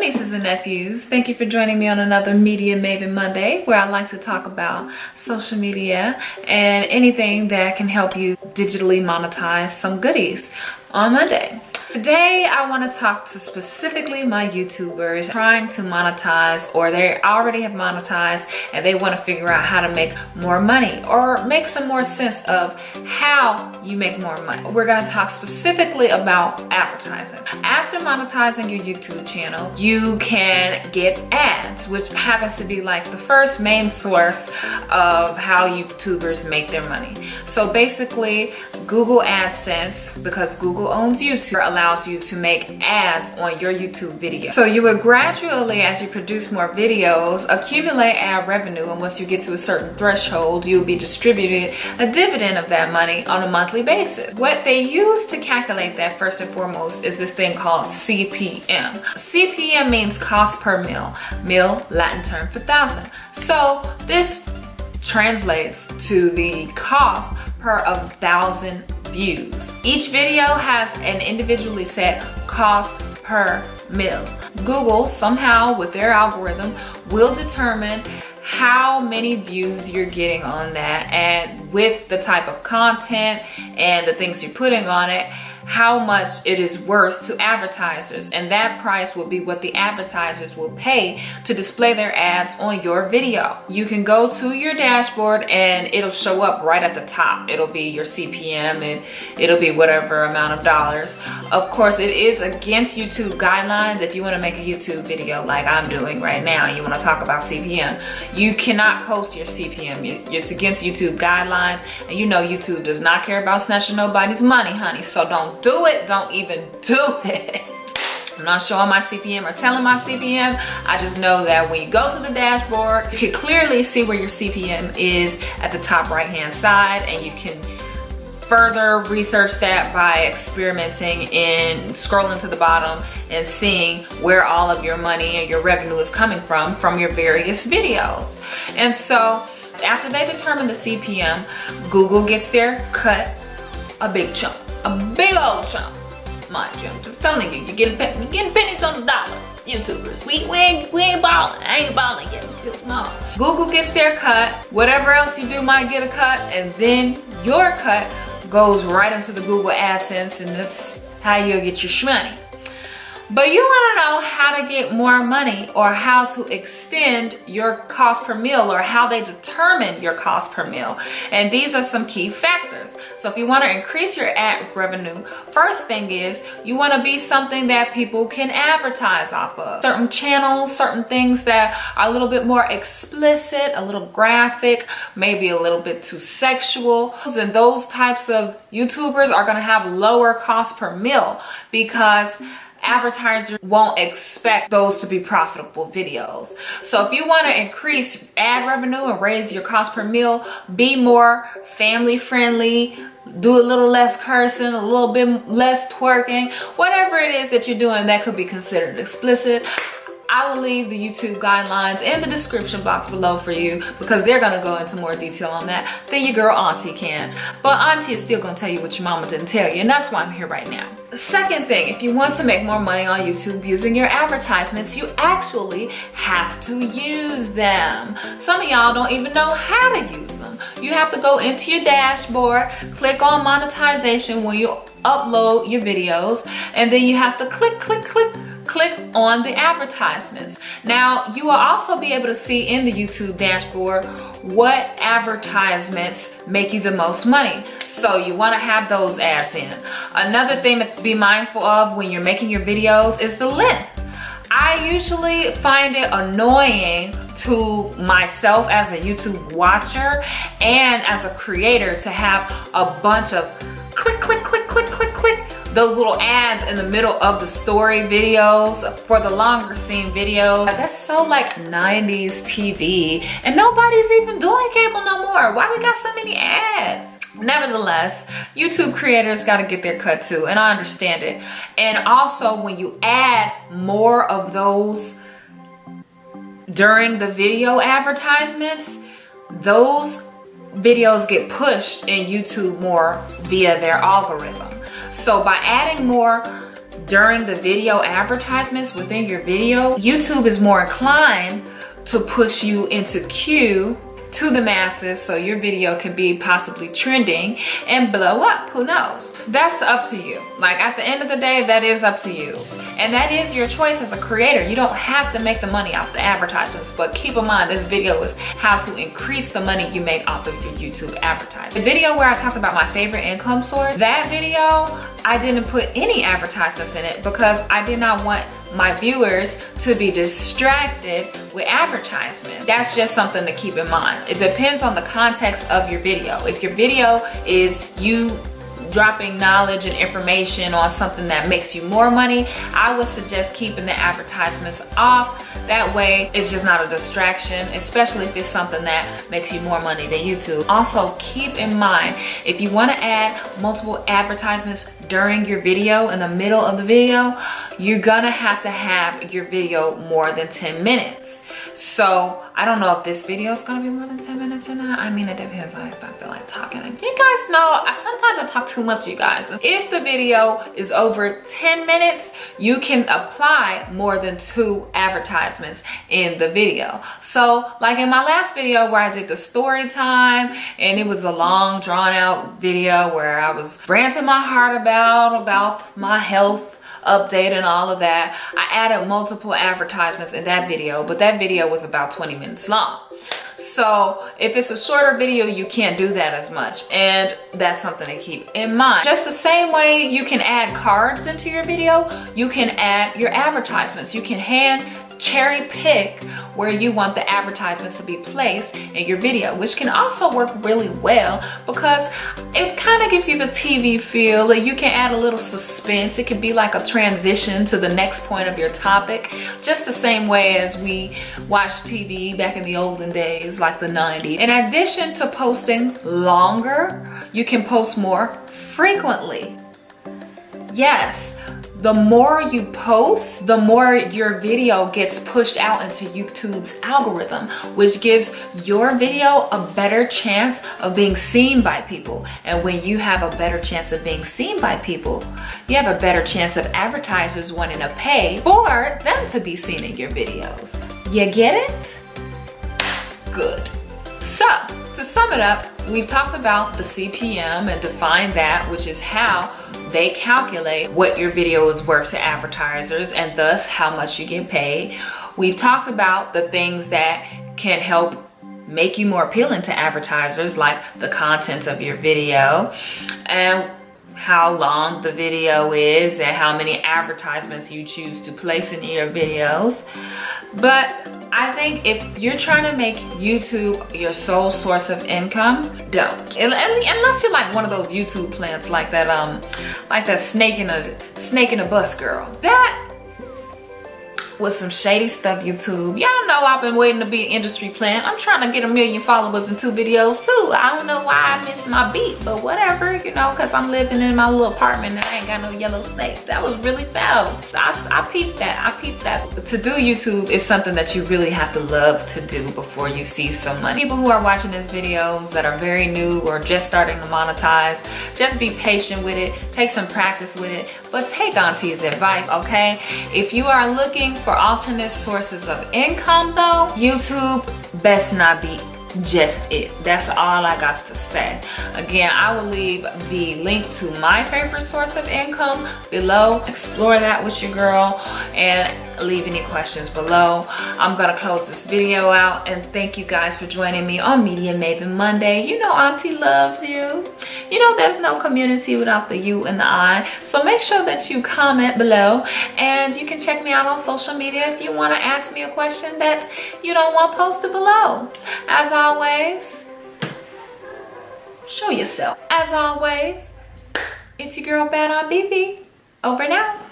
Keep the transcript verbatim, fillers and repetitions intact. nieces and nephews. Thank you for joining me on another Media Maven Monday, where I like to talk about social media and anything that can help you digitally monetize some goodies on Monday. Today, I want to talk to specifically my YouTubers trying to monetize, or they already have monetized and they want to figure out how to make more money or make some more sense of how you make more money. We're going to talk specifically about advertising. After monetizing your YouTube channel, you can get ads, which happens to be like the first main source of how YouTubers make their money. So basically, Google AdSense, because Google owns YouTube, allows you to make ads on your YouTube video. So you will gradually, as you produce more videos, accumulate ad revenue, and once you get to a certain threshold, you'll be distributed a dividend of that money on a monthly basis. What they use to calculate that first and foremost is this thing called C P M. C P M means cost per mil, mil Latin term for thousand. So this translates to the cost per a thousand views. Each video has an individually set cost per mil. Google, somehow with their algorithm, will determine how many views you're getting on that, and with the type of content and the things you're putting on it, how much it is worth to advertisers. And that price will be what the advertisers will pay to display their ads on your video. You can go to your dashboard and it'll show up right at the top. It'll be your C P M and it'll be whatever amount of dollars. Of course, it is against YouTube guidelines. If you want to make a YouTube video like I'm doing right now, you want to talk about C P M, you cannot post your C P M. It's against YouTube guidelines, and you know YouTube does not care about snatching nobody's money, honey, so don't do it. Don't even do it. I'm not showing my C P M or telling my C P M. I just know that when you go to the dashboard, you can clearly see where your C P M is at the top right hand side, and you can further research that by experimenting and scrolling to the bottom and seeing where all of your money and your revenue is coming from from your various videos. And so after they determine the C P M, Google gets their cut, a big chunk. A big old chunk, mind you. I'm just telling you, you're getting, pe you're getting pennies on the dollar, YouTubers. We, we, ain't, we ain't balling. I ain't balling yet. It's still small. Google gets their cut. Whatever else you do might get a cut, and then your cut goes right into the Google AdSense, and that's how you'll get your shmoney. But you want to know how to get more money, or how to extend your cost per mil, or how they determine your cost per mil. And these are some key factors. So if you want to increase your ad revenue, first thing is you want to be something that people can advertise off of. Certain channels, certain things that are a little bit more explicit, a little graphic, maybe a little bit too sexual. And those types of YouTubers are going to have lower cost per mil, because advertisers won't expect those to be profitable videos. So if you want to increase ad revenue and raise your cost per mil, be more family friendly, do a little less cursing, a little bit less twerking, whatever it is that you're doing that could be considered explicit. I will leave the YouTube guidelines in the description box below for you, because they're gonna go into more detail on that than your girl Auntie can. But Auntie is still gonna tell you what your mama didn't tell you, and that's why I'm here right now. Second thing, if you want to make more money on YouTube using your advertisements, you actually have to use them. Some of y'all don't even know how to use them. You have to go into your dashboard, click on monetization when you upload your videos, and then you have to click, click, click, click on the advertisements. Now, you will also be able to see in the YouTube dashboard what advertisements make you the most money. So you want to have those ads in. Another thing to be mindful of when you're making your videos is the length. I usually find it annoying to myself as a YouTube watcher and as a creator to have a bunch of click, click, click, click, click, click, those little ads in the middle of the story videos for the longer scene videos. That's so like nineties T V, and nobody's even doing cable no more. Why we got so many ads? Nevertheless, YouTube creators gotta get their cut too, and I understand it. And also, when you add more of those during the video advertisements, those videos get pushed in YouTube more via their algorithm. So by adding more during the video advertisements within your video, YouTube is more inclined to push you into queue to the masses, so your video could be possibly trending and blow up. Who knows? That's up to you. Like, at the end of the day, that is up to you, and that is your choice as a creator. You don't have to make the money off the advertisements, but keep in mind this video is how to increase the money you make off of your YouTube advertising. The video where I talked about my favorite income source, that video I didn't put any advertisements in it because I did not want my viewers to be distracted with advertisements. That's just something to keep in mind. It depends on the context of your video. If your video is you dropping knowledge and information on something that makes you more money, I would suggest keeping the advertisements off. That way it's just not a distraction, especially if it's something that makes you more money than YouTube. Also keep in mind, if you want to add multiple advertisements during your video, in the middle of the video, you're gonna have to have your video more than ten minutes. So I don't know if this video is gonna be more than ten minutes or not. I mean, it depends on if I feel like talking. You guys know, I sometimes I talk too much, you guys. If the video is over ten minutes, you can apply more than two advertisements in the video. So like in my last video where I did the story time, and it was a long drawn out video where I was ranting my heart about, about my health update and all of that, I added multiple advertisements in that video, but that video was about twenty minutes long. So if it's a shorter video, you can't do that as much, and that's something to keep in mind. Just the same way you can add cards into your video, you can add your advertisements. You can hand cherry pick where you want the advertisements to be placed in your video, which can also work really well because it kind of gives you the T V feel. Like, you can add a little suspense. It can be like a transition to the next point of your topic, just the same way as we watched T V back in the olden days, like the nineties. In addition to posting longer, you can post more frequently. Yes. The more you post, the more your video gets pushed out into YouTube's algorithm, which gives your video a better chance of being seen by people. And when you have a better chance of being seen by people, you have a better chance of advertisers wanting to pay for them to be seen in your videos. You get it? Good. So, to sum it up, we've talked about the C P M and defined that, which is how they calculate what your video is worth to advertisers and thus how much you get paid. We've talked about the things that can help make you more appealing to advertisers, like the content of your video and how long the video is and how many advertisements you choose to place in your videos. But I think if you're trying to make YouTube your sole source of income, don't. Unless you're like one of those YouTube plants, like that, um, like that snake in a snake in a bus girl. That was some shady stuff, YouTube. Y'all know I've been waiting to be an industry plant. I'm trying to get a million followers in two videos too. I don't know why I missed my beat, but whatever, you know, cause I'm living in my little apartment and I ain't got no yellow snakes. That was really foul. I, I peeped that, I peeped that. To do YouTube is something that you really have to love to do before you see some money. People who are watching these videos that are very new or just starting to monetize, just be patient with it, take some practice with it, but take Auntie's advice, okay? If you are looking for alternate sources of income though, YouTube best not be just it. That's all I got to say. Again, I will leave the link to my favorite source of income below. Explore that with your girl and leave any questions below. I'm gonna close this video out and thank you guys for joining me on Media Maven Monday. You know Auntie loves you. You know there's no community without the U and the I. So make sure that you comment below, and you can check me out on social media if you wanna ask me a question that you don't want posted below. As always, show yourself. As always, it's your girl Bad Aunt B B. Over now.